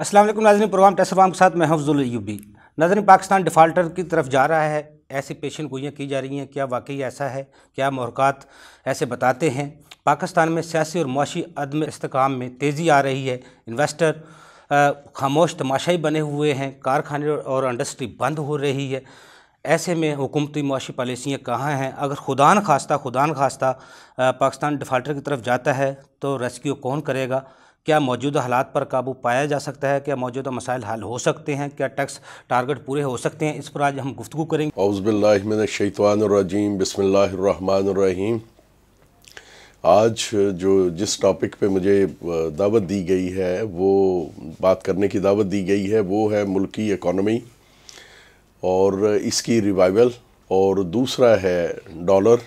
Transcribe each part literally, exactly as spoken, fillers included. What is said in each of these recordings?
अस्सलाम वालेकुम नाज़रीन, प्रोग्राम टेस्ट अफ़वाम के साथ मैं हाफ़िज़ अफ़ज़ल अयूबी। नाज़रीन, पाकिस्तान डिफ़ाल्टर की तरफ जा रहा है, ऐसी पेशन गोइयाँ की जा रही हैं। क्या वाकई ऐसा है? क्या महरक़ात ऐसे बताते हैं? पाकिस्तान में सियासी और मुआशी अदम इस्तेकाम में तेज़ी आ रही है। इन्वेस्टर खामोश तमाशाई बने हुए हैं, कारखाने और इंडस्ट्री बंद हो रही है। ऐसे में हुकूमती मुआशी पॉलिसियाँ कहाँ हैं? अगर खुदान खास्ता खुदान खास्ता पाकिस्तान डिफ़ाल्टर की तरफ जाता है तो रेस्क्यू कौन करेगा? क्या मौजूदा हालात पर काबू पाया जा सकता है? क्या मौजूदा मसाइल हल हो सकते हैं? क्या टैक्स टारगेट पूरे हो सकते हैं? इस पर आज हम गुफ्तगू करेंगे। आऊज़ बिल्लाहि मिनश शैतानुर रजीम, बिस्मिल्लाहिर रहमानुर रहीम। आज जो जिस टॉपिक पे मुझे दावत दी गई है, वो बात करने की दावत दी गई है, वो है मुल्की इकॉनमी और इसकी रिवाइवल, और दूसरा है डॉलर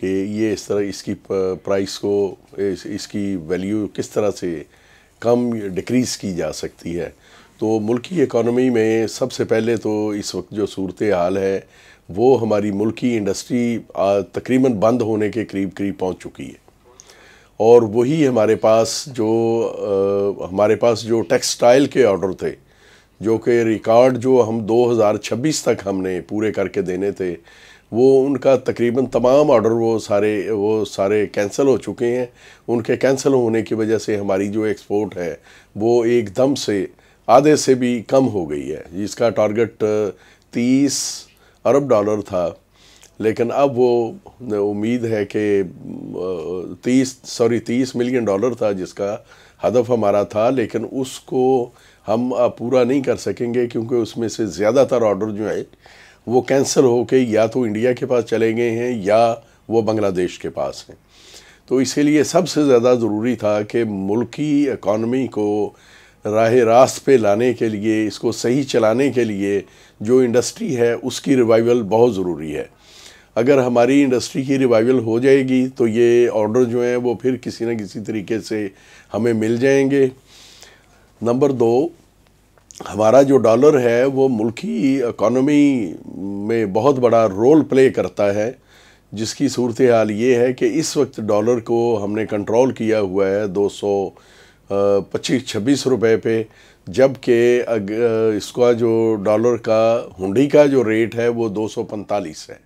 कि ये इस तरह इसकी प्राइस को इस, इसकी वैल्यू किस तरह से कम डिक्रीज़ की जा सकती है। तो मुल्की इकॉनमी में सबसे पहले तो इस वक्त जो सूरत हाल है वो हमारी मुल्की इंडस्ट्री तकरीबन बंद होने के करीब करीब पहुंच चुकी है, और वही हमारे पास जो आ, हमारे पास जो टेक्सटाइल के ऑर्डर थे, जो कि रिकॉर्ड जो हम दो हज़ार छब्बीस तक हमने पूरे करके देने थे, वो उनका तकरीबन तमाम ऑर्डर वो सारे वो सारे कैंसिल हो चुके हैं। उनके कैंसिल होने की वजह से हमारी जो एक्सपोर्ट है वो एकदम से आधे से भी कम हो गई है। जिसका टारगेट तीस अरब डॉलर था, लेकिन अब वो उम्मीद है कि तीस सॉरी तीस मिलियन डॉलर था जिसका हदफ हमारा था, लेकिन उसको हम पूरा नहीं कर सकेंगे क्योंकि उसमें से ज़्यादातर ऑर्डर जो है वो कैंसिल होके या तो इंडिया के पास चले गए हैं या वो बांग्लादेश के पास हैं। तो इसीलिए सबसे ज़्यादा ज़रूरी था कि मुल्की इकॉनमी को राह रास्त पे लाने के लिए, इसको सही चलाने के लिए जो इंडस्ट्री है उसकी रिवाइवल बहुत ज़रूरी है। अगर हमारी इंडस्ट्री की रिवाइवल हो जाएगी तो ये ऑर्डर जो हैं वो फिर किसी न किसी तरीके से हमें मिल जाएंगे। नंबर दो, हमारा जो डॉलर है वो मुल्की इकॉनमी में बहुत बड़ा रोल प्ले करता है, जिसकी सूरत हाल ये है कि इस वक्त डॉलर को हमने कंट्रोल किया हुआ है दो सौ पच्चीस छब्बीस रुपये पे, जबकि इसका जो डॉलर का हुंडी का जो रेट है वो दो सौ पैंतालीस है।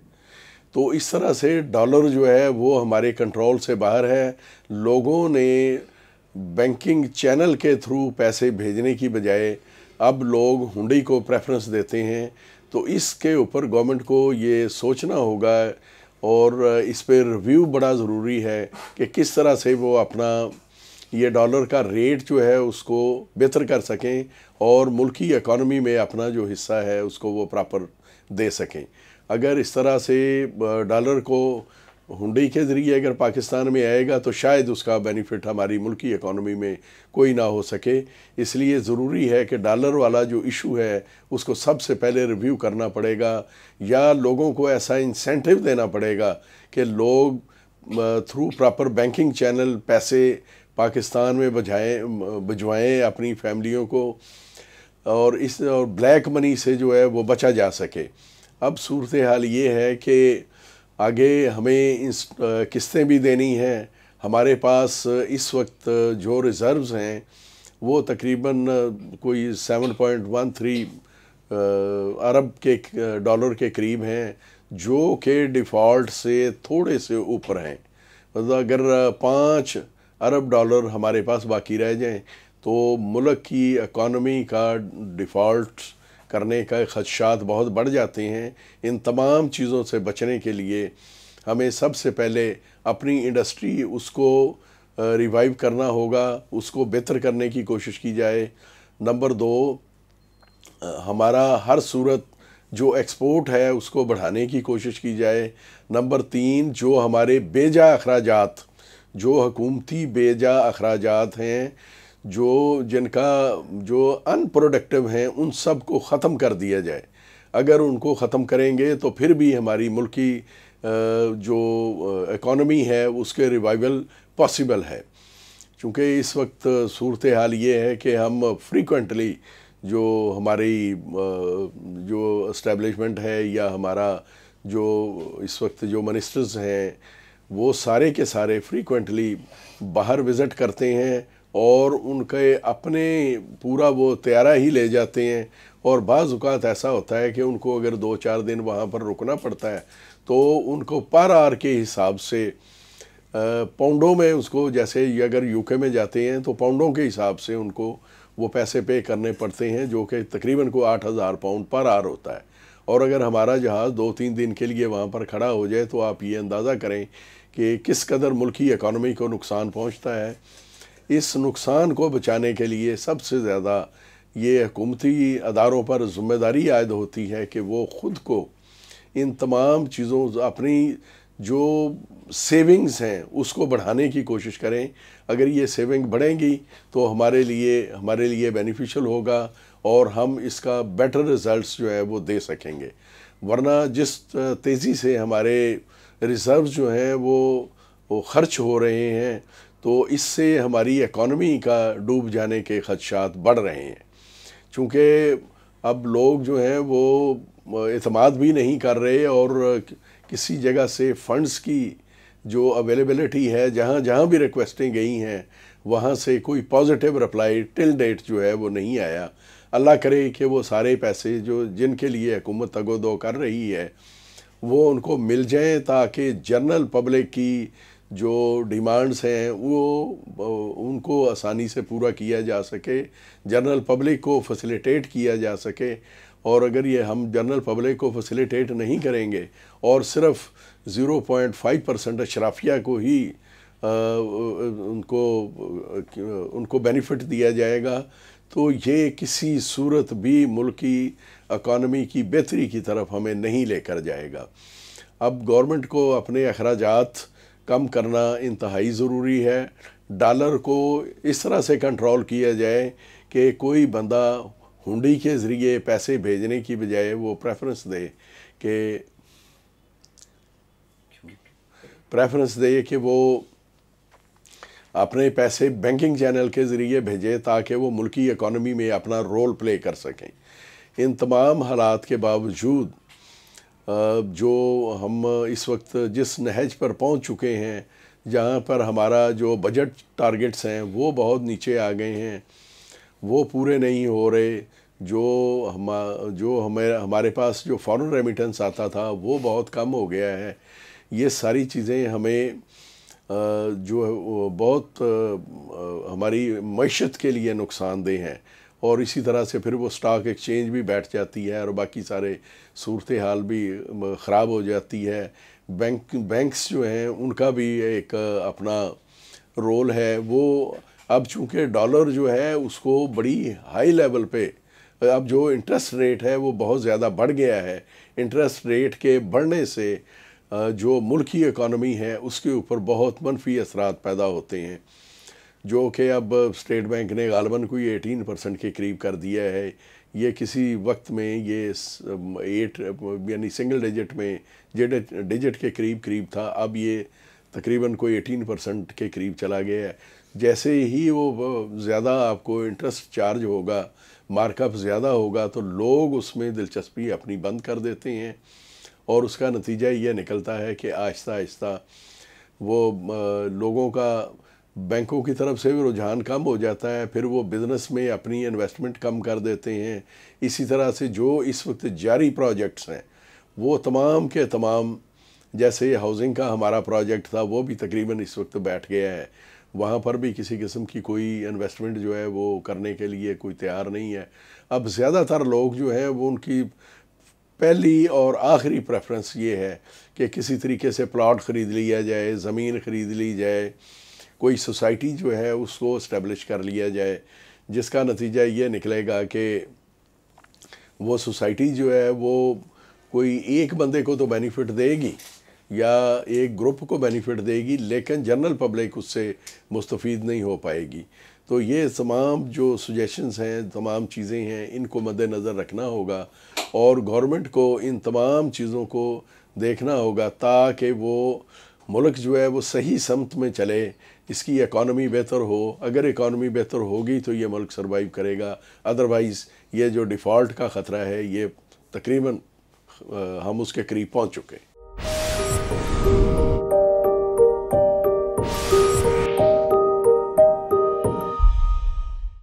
तो इस तरह से डॉलर जो है वो हमारे कंट्रोल से बाहर है। लोगों ने बैंकिंग चैनल के थ्रू पैसे भेजने की बजाय अब लोग हुंडी को प्रेफरेंस देते हैं, तो इसके ऊपर गवर्नमेंट को ये सोचना होगा और इस पर रिव्यू बड़ा ज़रूरी है कि किस तरह से वो अपना ये डॉलर का रेट जो है उसको बेहतर कर सकें और मुल्की इकॉनमी में अपना जो हिस्सा है उसको वो प्रॉपर दे सकें। अगर इस तरह से डॉलर को हुंडी के ज़रिए अगर पाकिस्तान में आएगा तो शायद उसका बेनिफिट हमारी मुल्की इकॉनमी में कोई ना हो सके। इसलिए ज़रूरी है कि डॉलर वाला जो इशू है उसको सबसे पहले रिव्यू करना पड़ेगा, या लोगों को ऐसा इंसेंटिव देना पड़ेगा कि लोग थ्रू प्रॉपर बैंकिंग चैनल पैसे पाकिस्तान में भिजवाएँ भिजवाएँ अपनी फैमिलियों को, और इस और ब्लैक मनी से जो है वो बचा जा सके। अब सूरत हाल ये है कि आगे हमें किस्तें भी देनी हैं। हमारे पास इस वक्त जो रिज़र्व्स हैं वो तकरीबन कोई सात पॉइंट एक तीन अरब के डॉलर के करीब हैं, जो के डिफ़ॉल्ट से थोड़े से ऊपर हैं। मतलब अगर पाँच अरब डॉलर हमारे पास बाकी रह जाएं तो मुल्क की इकॉनमी का डिफ़ॉल्ट करने का खदशात बहुत बढ़ जाते हैं। इन तमाम चीज़ों से बचने के लिए हमें सबसे पहले अपनी इंडस्ट्री उसको रिवाइव करना होगा, उसको बेहतर करने की कोशिश की जाए। नंबर दो, हमारा हर सूरत जो एक्सपोर्ट है उसको बढ़ाने की कोशिश की जाए। नंबर तीन, जो हमारे बेजा अखराजात, जो हकूमती बेजा अखराजात हैं, जो जिनका जो अनप्रोडक्टिव हैं, उन सब को ख़त्म कर दिया जाए। अगर उनको ख़त्म करेंगे तो फिर भी हमारी मुल्की जो इकॉनमी है उसके रिवाइवल पॉसिबल है। चूँकि इस वक्त सूरत हाल ये है कि हम फ्रीक्वेंटली जो हमारी जो इस्टेब्लिशमेंट है या हमारा जो इस वक्त जो मिनिस्टर्स हैं वो सारे के सारे फ्रीक्वेंटली बाहर विज़िट करते हैं और उनके अपने पूरा वो त्यारा ही ले जाते हैं। और बाज़ औक़ात ऐसा होता है कि उनको अगर दो चार दिन वहाँ पर रुकना पड़ता है तो उनको पर आर के हिसाब से पाउंडों में उसको, जैसे अगर यूके में जाते हैं तो पाउंडों के हिसाब से उनको वो पैसे पे करने पड़ते हैं, जो कि तकरीबन को आठ हज़ार पाउंड पर आर होता है। और अगर हमारा जहाज़ दो तीन दिन के लिए वहाँ पर खड़ा हो जाए तो आप ये अंदाज़ा करें कि किस कदर मुल्की इकॉनमी को नुकसान पहुँचता है। इस नुकसान को बचाने के लिए सबसे ज़्यादा ये हुकूमती अदारों पर ज़िम्मेदारी आयद होती है कि वो ख़ुद को इन तमाम चीज़ों, अपनी जो सेविंग्स हैं उसको बढ़ाने की कोशिश करें। अगर ये सेविंग बढ़ेंगी तो हमारे लिए हमारे लिए बेनिफिशियल होगा और हम इसका बेटर रिज़ल्ट्स जो है वो दे सकेंगे। वरना जिस तेज़ी से हमारे रिज़र्व जो हैं वो, वो ख़र्च हो रहे हैं तो इससे हमारी इकॉनमी का डूब जाने के ख़दशात बढ़ रहे हैं। चूँकि अब लोग जो हैं वो एतमाद भी नहीं कर रहे और किसी जगह से फ़ंड्स की जो अवेलेबिलिटी है, जहाँ जहाँ भी रिक्वेस्टें गई हैं वहाँ से कोई पॉजिटिव रिप्लाई टिल डेट जो है वो नहीं आया। अल्लाह करे कि वो सारे पैसे जो जिनके लिए हुकूमत तगोदो कर रही है वो उनको मिल जाएँ, ताकि जनरल पब्लिक की जो डिमांड्स हैं वो उनको आसानी से पूरा किया जा सके, जनरल पब्लिक को फैसिलिटेट किया जा सके। और अगर ये हम जनरल पब्लिक को फैसिलिटेट नहीं करेंगे और सिर्फ ज़ीरो पॉइंट फाइव परसेंट अशराफिया को ही आ, उनको उनको बेनिफिट दिया जाएगा तो ये किसी सूरत भी मुल्क की इकॉनमी की बेहतरी की तरफ हमें नहीं लेकर जाएगा। अब गवर्नमेंट को अपने अखराजात कम करना इंतहाई ज़रूरी है। डॉलर को इस तरह से कंट्रोल किया जाए कि कोई बंदा हुंडी के ज़रिए पैसे भेजने की बजाय वो प्रेफरेंस दे कि प्रेफरेंस दे कि वो अपने पैसे बैंकिंग चैनल के ज़रिए भेजे, ताकि वो मुल्की इकॉनमी में अपना रोल प्ले कर सकें। इन तमाम हालात के बावजूद जो हम इस वक्त जिस नहज पर पहुंच चुके हैं, जहां पर हमारा जो बजट टारगेट्स हैं वो बहुत नीचे आ गए हैं, वो पूरे नहीं हो रहे। जो हम जो हमें हमारे पास जो फॉरेन रेमिटेंस आता था वो बहुत कम हो गया है। ये सारी चीज़ें हमें जो बहुत हमारी मैशत के लिए नुकसानदेह हैं। और इसी तरह से फिर वो स्टॉक एक्सचेंज भी बैठ जाती है और बाकी सारे सूरत हाल भी ख़राब हो जाती है। बैंक बैंक्स जो हैं उनका भी एक अपना रोल है। वो अब चूँकि डॉलर जो है उसको बड़ी हाई लेवल पे, अब जो इंटरेस्ट रेट है वो बहुत ज़्यादा बढ़ गया है। इंटरेस्ट रेट के बढ़ने से जो मुल्क की इकॉनमी है उसके ऊपर बहुत मनफी असरात पैदा होते हैं, जो कि अब स्टेट बैंक ने गालबन कोई एटीन परसेंट के करीब कर दिया है। ये किसी वक्त में ये एट यानी सिंगल डिजिट में डिजिट डिजिट के करीब करीब था, अब ये तकरीबन कोई एटीन परसेंट के करीब चला गया है। जैसे ही वो ज़्यादा आपको इंटरेस्ट चार्ज होगा, मार्कअप ज़्यादा होगा, तो लोग उसमें दिलचस्पी अपनी बंद कर देते हैं और उसका नतीजा ये निकलता है कि आहिस्ता आहिस्ता वो लोगों का बैंकों की तरफ से भी रुझान कम हो जाता है। फिर वो बिज़नेस में अपनी इन्वेस्टमेंट कम कर देते हैं। इसी तरह से जो इस वक्त जारी प्रोजेक्ट्स हैं वो तमाम के तमाम, जैसे हाउसिंग का हमारा प्रोजेक्ट था वो भी तकरीबन इस वक्त बैठ गया है। वहाँ पर भी किसी किस्म की कोई इन्वेस्टमेंट जो है वो करने के लिए कोई तैयार नहीं है। अब ज़्यादातर लोग जो हैं वो उनकी पहली और आखिरी प्रेफरेंस ये है कि किसी तरीके से प्लाट ख़रीद लिया जाए, ज़मीन ख़रीद ली जाए, कोई सोसाइटी जो है उसको इस्टेब्लिश कर लिया जाए, जिसका नतीजा ये निकलेगा कि वो सोसाइटी जो है वो कोई एक बंदे को तो बेनिफिट देगी या एक ग्रुप को बेनिफिट देगी, लेकिन जनरल पब्लिक उससे मुस्तफ़ीद नहीं हो पाएगी। तो ये तमाम जो सजेशंस हैं, तमाम चीज़ें हैं, इनको मद्देनज़र रखना होगा और गवर्नमेंट को इन तमाम चीज़ों को देखना होगा ताकि वो मुल्क जो है वो सही समत में चले, इसकी इकॉनमी बेहतर हो। अगर इकॉनमी बेहतर होगी तो ये मुल्क सरवाइव करेगा, अदरवाइज़ ये जो डिफ़ॉल्ट का ख़तरा है ये तकरीबन हम उसके करीब पहुँच चुके हैं।